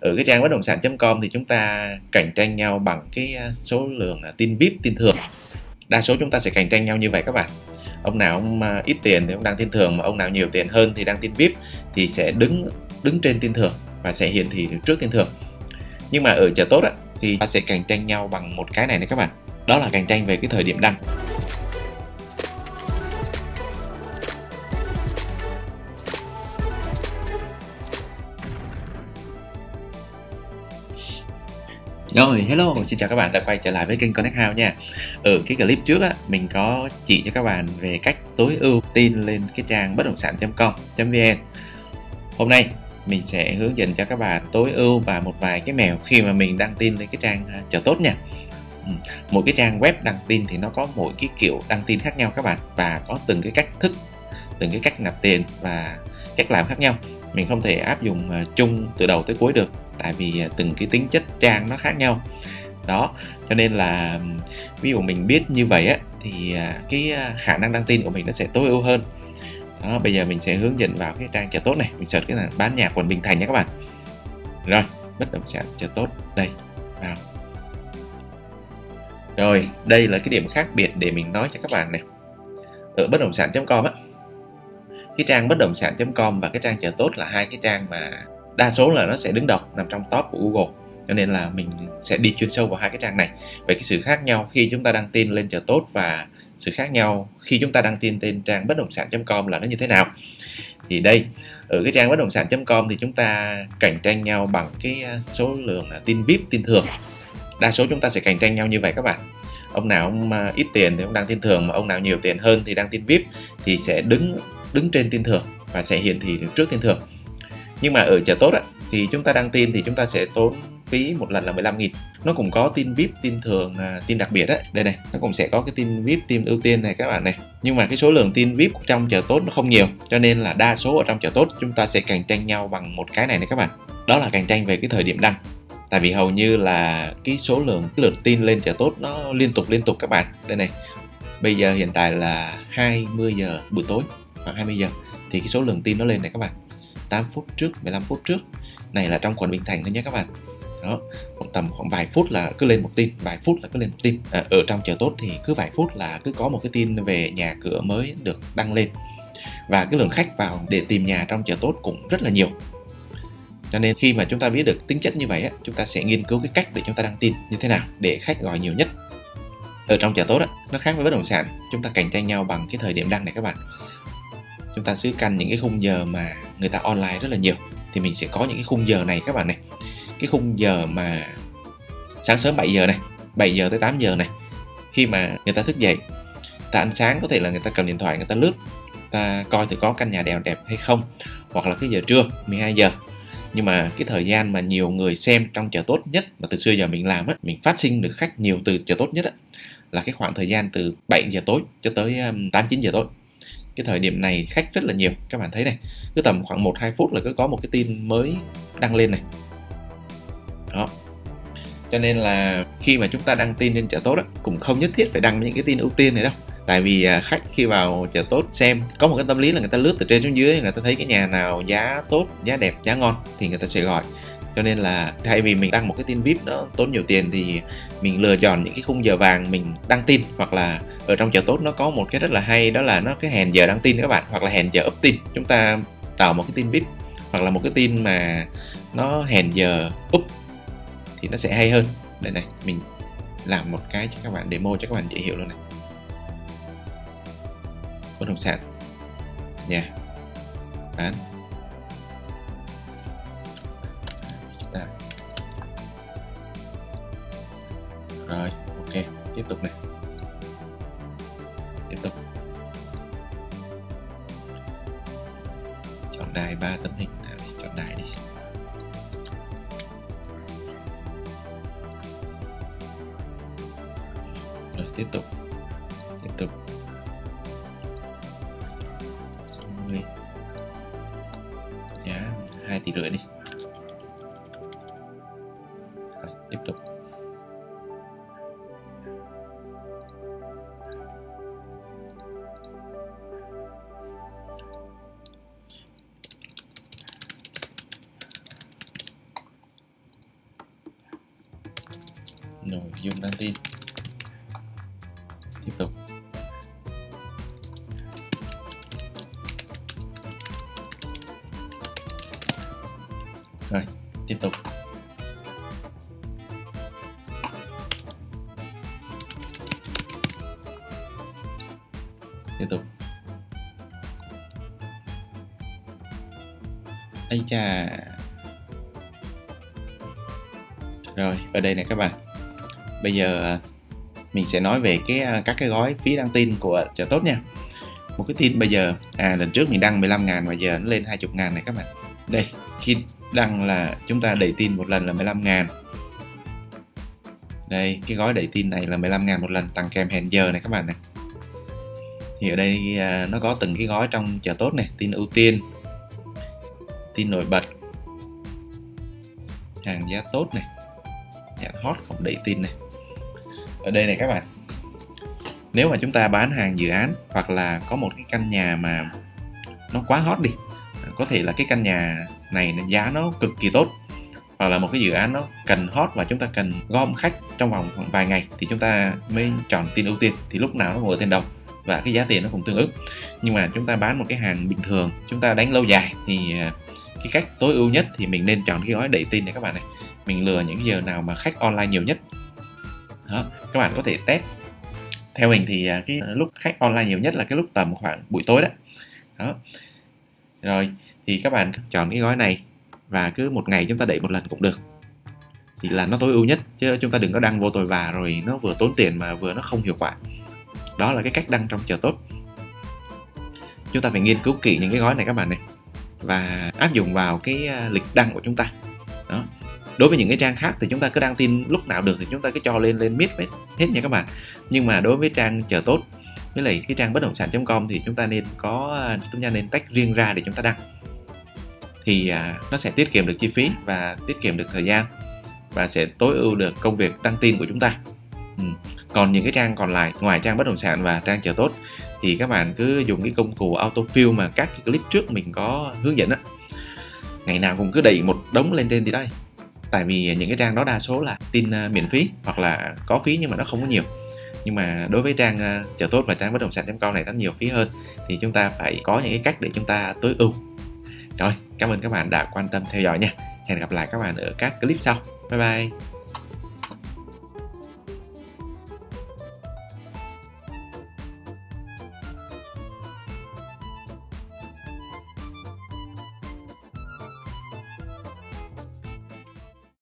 Ở cái trang bất động sản.com thì chúng ta cạnh tranh nhau bằng cái số lượng tin VIP, tin thường. Đa số chúng ta sẽ cạnh tranh nhau như vậy các bạn. Ông nào ông ít tiền thì ông đăng tin thường, mà ông nào nhiều tiền hơn thì đăng tin VIP, thì sẽ đứng trên tin thường và sẽ hiển thị trước tin thường. Nhưng mà ở Chợ Tốt á, thì ta sẽ cạnh tranh nhau bằng một cái này này các bạn. Đó là cạnh tranh về cái thời điểm đăng. Rồi, hello, xin chào các bạn đã quay trở lại với kênh Connect House nha. Ở cái clip trước á, mình có chỉ cho các bạn về cách tối ưu tin lên cái trang bất động sản.com.vn. Hôm nay mình sẽ hướng dẫn cho các bạn tối ưu và một vài cái mẹo khi mà mình đăng tin lên cái trang Chợ Tốt nha. Mỗi cái trang web đăng tin thì nó có mỗi cái kiểu đăng tin khác nhau các bạn, và có từng cái cách thức, từng cái cách nạp tiền và cách làm khác nhau. Mình không thể áp dụng chung từ đầu tới cuối được, tại vì từng cái tính chất trang nó khác nhau. Đó, cho nên là ví dụ mình biết như vậy á, thì cái khả năng đăng tin của mình nó sẽ tối ưu hơn. Đó, bây giờ mình sẽ hướng dẫn vào cái trang Chợ Tốt này. Mình search cái là bán nhà quận Bình Thành nha các bạn. Rồi, bất động sản Chợ Tốt đây. Vào. Rồi, đây là cái điểm khác biệt để mình nói cho các bạn này. Ở bất động sản.com á, cái trang bất động sản.com và cái trang Chợ Tốt là hai cái trang mà đa số là nó sẽ đứng đầu, nằm trong top của Google. Cho nên là mình sẽ đi chuyên sâu vào hai cái trang này. Về cái sự khác nhau khi chúng ta đăng tin lên Chợ Tốt và sự khác nhau khi chúng ta đăng tin lên trang bất động sản.com là nó như thế nào. Thì đây, ở cái trang bất động sản.com thì chúng ta cạnh tranh nhau bằng cái số lượng tin VIP, tin thường. Đa số chúng ta sẽ cạnh tranh nhau như vậy các bạn. Ông nào ông ít tiền thì ông đăng tin thường, mà ông nào nhiều tiền hơn thì đăng tin VIP, thì sẽ đứng trên tin thường và sẽ hiển thị trước tin thường. Nhưng mà ở Chợ Tốt á, thì chúng ta đăng tin thì chúng ta sẽ tốn phí một lần là 15.000. Nó cũng có tin VIP, tin thường, tin đặc biệt đấy. Đây này, nó cũng sẽ có cái tin VIP, tin ưu tiên này các bạn này. Nhưng mà cái số lượng tin VIP trong Chợ Tốt nó không nhiều, cho nên là đa số ở trong Chợ Tốt chúng ta sẽ cạnh tranh nhau bằng một cái này này các bạn. Đó là cạnh tranh về cái thời điểm đăng. Tại vì hầu như là cái số lượng lượt tin lên Chợ Tốt nó liên tục các bạn. Đây này. Bây giờ hiện tại là 20 giờ buổi tối, khoảng 20 giờ thì cái số lượng tin nó lên này các bạn. 8 phút trước, 15 phút trước. Này là trong quận Bình Thành thôi nhé các bạn. Đó, tầm khoảng vài phút là cứ lên một tin, vài phút là cứ lên một tin. Ở trong Chợ Tốt thì cứ vài phút là cứ có một cái tin về nhà cửa mới được đăng lên. Và cái lượng khách vào để tìm nhà trong Chợ Tốt cũng rất là nhiều. Cho nên khi mà chúng ta biết được tính chất như vậy á, chúng ta sẽ nghiên cứu cái cách để chúng ta đăng tin như thế nào để khách gọi nhiều nhất. Ở trong Chợ Tốt á, nó khác với bất động sản, chúng ta cạnh tranh nhau bằng cái thời điểm đăng này các bạn. Chúng ta cứ canh những cái khung giờ mà người ta online rất là nhiều, thì mình sẽ có những cái khung giờ này các bạn này. Cái khung giờ mà sáng sớm 7 giờ này, 7 giờ tới 8 giờ này, khi mà người ta thức dậy, ta ăn sáng, có thể là người ta cầm điện thoại, người ta lướt, ta coi thử có căn nhà đẹp đẹp hay không. Hoặc là cái giờ trưa 12 giờ. Nhưng mà cái thời gian mà nhiều người xem trong Chợ Tốt nhất mà từ xưa giờ mình làm á, mình phát sinh được khách nhiều từ Chợ Tốt nhất á, là cái khoảng thời gian từ 7 giờ tối cho tới 8-9 giờ tối. Cái thời điểm này khách rất là nhiều, các bạn thấy này, cứ tầm khoảng 1-2 phút là cứ có một cái tin mới đăng lên này. Đó. Cho nên là khi mà chúng ta đăng tin lên Chợ Tốt đó, cũng không nhất thiết phải đăng những cái tin ưu tiên này đâu. Tại vì khách khi vào Chợ Tốt xem, có một cái tâm lý là người ta lướt từ trên xuống dưới, người ta thấy cái nhà nào giá tốt, giá đẹp, giá ngon thì người ta sẽ gọi. Cho nên là thay vì mình đăng một cái tin VIP nó tốn nhiều tiền, thì mình lựa chọn những cái khung giờ vàng mình đăng tin. Hoặc là ở trong Chợ Tốt nó có một cái rất là hay, đó là nó cái hẹn giờ đăng tin các bạn, hoặc là hẹn giờ up tin. Chúng ta tạo một cái tin VIP hoặc là một cái tin mà nó hẹn giờ up thì nó sẽ hay hơn. Đây này, mình làm một cái cho các bạn demo cho các bạn dễ hiểu luôn này. Bất động sản nhà bán. Rồi, ok, tiếp tục này. Tiếp tục. Chọn đài 3 tấm hình nào đi, chọn đài đi. Rồi, tiếp tục. Tiếp tục. 60. Giá 2,5 tỷ đi. Rồi, tiếp tục. nội dung đăng tin. Tiếp tục. Rồi, tiếp tục. Ây chà. Rồi, ở đây nè các bạn. Bây giờ mình sẽ nói về các cái gói phí đăng tin của Chợ Tốt nha. Một cái tin bây giờ, lần trước mình đăng 15.000 và giờ nó lên 20.000 này các bạn. Đây, khi đăng là chúng ta đẩy tin một lần là 15.000. Đây, cái gói đẩy tin này là 15.000 một lần, tặng kèm hẹn giờ này các bạn nè. Thì ở đây nó có từng cái gói trong Chợ Tốt này, tin ưu tiên, tin nổi bật, hàng giá tốt này, nhãn hot không đẩy tin này. Ở đây này các bạn, nếu mà chúng ta bán hàng dự án hoặc là có một cái căn nhà mà nó quá hot đi, có thể là cái căn nhà này giá nó cực kỳ tốt, hoặc là một cái dự án nó cần hot và chúng ta cần gom khách trong vòng khoảng vài ngày thì chúng ta mới chọn tin ưu tiên, thì lúc nào nó ngồi tên đầu và cái giá tiền nó cũng tương ứng. Nhưng mà chúng ta bán một cái hàng bình thường, chúng ta đánh lâu dài thì cái cách tối ưu nhất thì mình nên chọn cái gói đẩy tin này các bạn này. Mình lừa những giờ nào mà khách online nhiều nhất. Đó, các bạn có thể test. Theo mình thì cái lúc khách online nhiều nhất là cái lúc tầm khoảng buổi tối đó. Đó. Rồi, thì các bạn chọn cái gói này và cứ một ngày chúng ta đẩy một lần cũng được. Thì là nó tối ưu nhất, chứ chúng ta đừng có đăng vô tội vạ rồi nó vừa tốn tiền mà vừa nó không hiệu quả. Đó là cái cách đăng trong Chợ Tốt. Chúng ta phải nghiên cứu kỹ những cái gói này các bạn này và áp dụng vào cái lịch đăng của chúng ta. Đó. Đối với những cái trang khác thì chúng ta cứ đăng tin lúc nào được thì chúng ta cứ cho lên miết hết nha các bạn. Nhưng mà đối với trang Chợ Tốt với lại cái trang bất động sản.com thì chúng ta nên tách riêng ra để chúng ta đăng. Thì nó sẽ tiết kiệm được chi phí và tiết kiệm được thời gian và sẽ tối ưu được công việc đăng tin của chúng ta. Còn những cái trang còn lại ngoài trang bất động sản và trang Chợ Tốt thì các bạn cứ dùng cái công cụ AUTOFILL mà các cái clip trước mình có hướng dẫn á. Ngày nào cũng cứ đẩy một đống lên trên thì đây. Tại vì những cái trang đó đa số là tin miễn phí hoặc là có phí nhưng mà nó không có nhiều. Nhưng mà đối với trang Chợ Tốt và trang bất động sản.com này nó nhiều phí hơn thì chúng ta phải có những cái cách để chúng ta tối ưu. Rồi, cảm ơn các bạn đã quan tâm theo dõi nha. Hẹn gặp lại các bạn ở các clip sau. Bye bye.